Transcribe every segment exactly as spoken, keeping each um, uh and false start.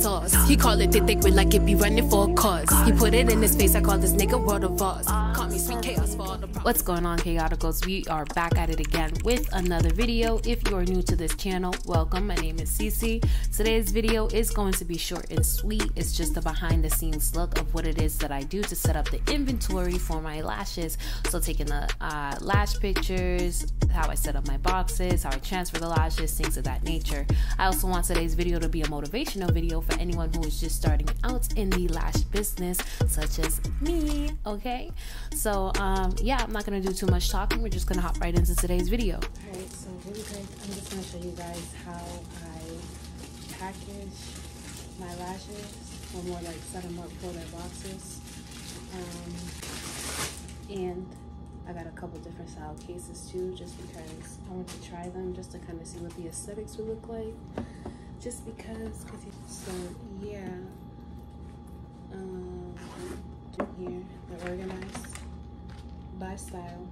sauce. He call it thick thick with like it be running for a cause. He put it in his face, I call this nigga world of Oz. Call me sweet chaos for all the problems. What's going on, Chaoticals? We are back at it again with another video. If you are new to this channel, welcome. My name is C C. Today's video is going to be short and sweet. It's just a behind the scenes look of what it is that I do to set up the inventory for my lashes. So taking the uh, lash pictures, how I set up my boxes, how I transfer the lashes, things of that nature. I also want today's video to be a motivational video for anyone who is just starting out in the lash business, such as me. Okay, so um yeah, I'm not gonna do too much talking. We're just gonna hop right into today's video. All right, so really quick, I'm just gonna show you guys how I package my lashes, or more like set them up for their boxes. Um, and I got a couple different style cases too, just because I want to try them, just to kind of see what the aesthetics would look like. Just because, cause it's so yeah. Um, here they're organized by style.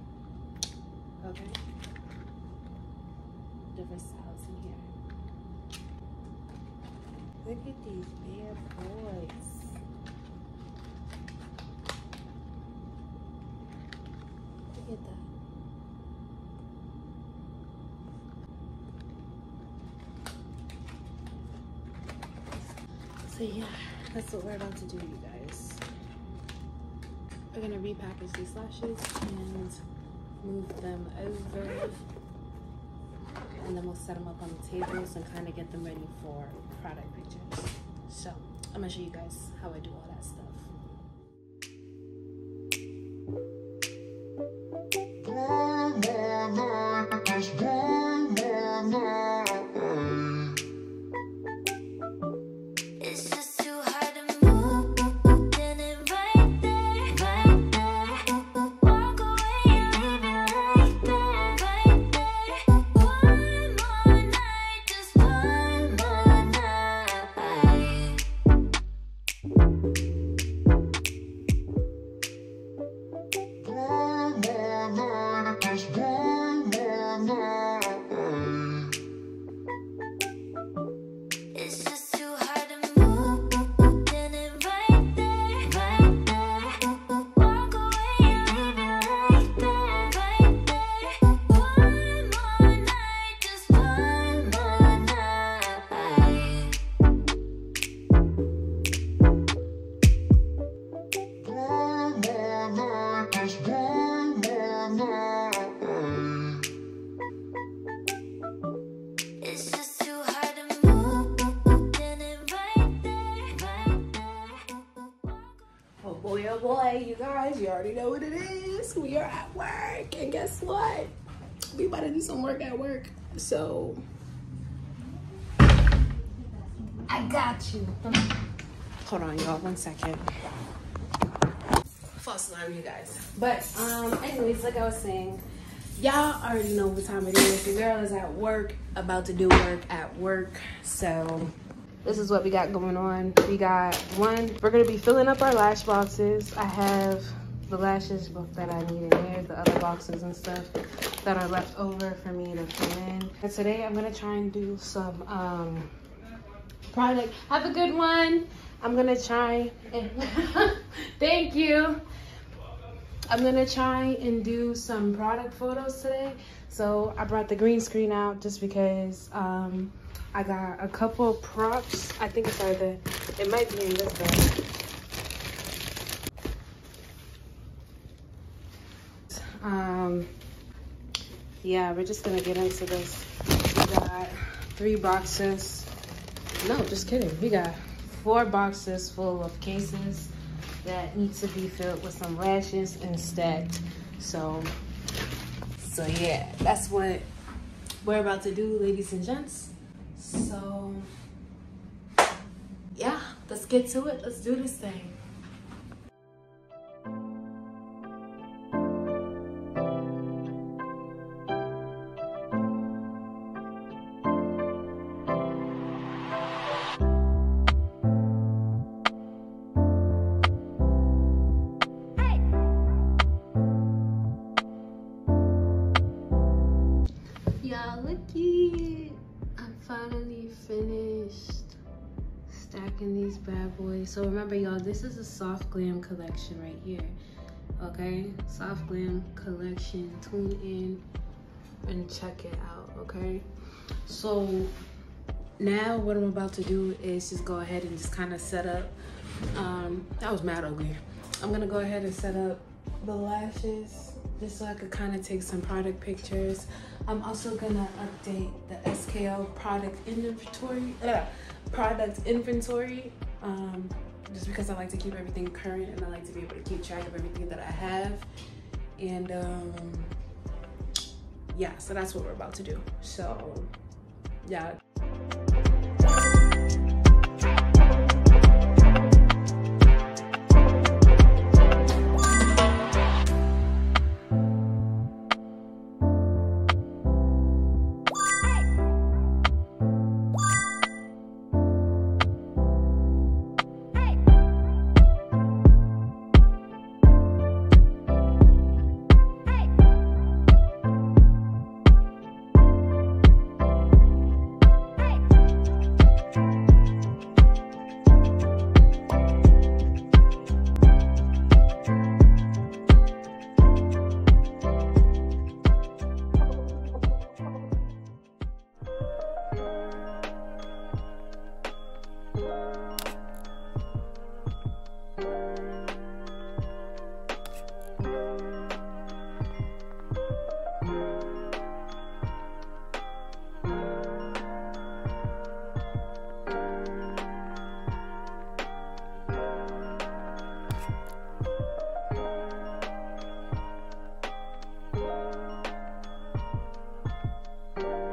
Okay, different styles in here. Look at these bad boys. Look at that. So yeah, that's what we're about to do, you guys. We're gonna repackage these lashes and move them over, and then we'll set them up on the tables and kind of get them ready for product pictures. So I'm gonna show you guys how I do all that stuff. Boy, you guys, you already know what it is. We are at work, and guess what? We about to do some work at work. So I got you. Hold on, y'all, one second. False alarm, you guys. But um, anyways, like I was saying, y'all already know what time it is. The girl is at work, about to do work at work. So this is what we got going on. We got one, we're gonna be filling up our lash boxes. I have the lashes book that I need in here, the other boxes and stuff that are left over for me to fill in. And today I'm gonna try and do some um, product. Have a good one. I'm gonna try and, thank you. I'm gonna try and do some product photos today. So I brought the green screen out just because um, I got a couple props. I think it's either, it might be in this bag. Um, yeah, we're just gonna get into this. We got three boxes. No, just kidding. We got four boxes full of cases that need to be filled with some lashes and stacked. So, so yeah, that's what we're about to do, ladies and gents. So yeah, let's get to it. Let's do this thing. Hey. Y'all, looky. Finally finished. stacking these bad boys. So remember, y'all, this is a soft glam collection right here. Okay, soft glam collection. Tune in and check it out. Okay, so now what I'm about to do is just go ahead and just kind of set up. Um, that was mad ugly. I'm gonna go ahead and set up the lashes just so I could kind of take some product pictures. I'm also gonna update the S K L product inventory. Uh, product inventory. Um, just because I like to keep everything current and I like to be able to keep track of everything that I have. And um, yeah, so that's what we're about to do. So yeah. Bye.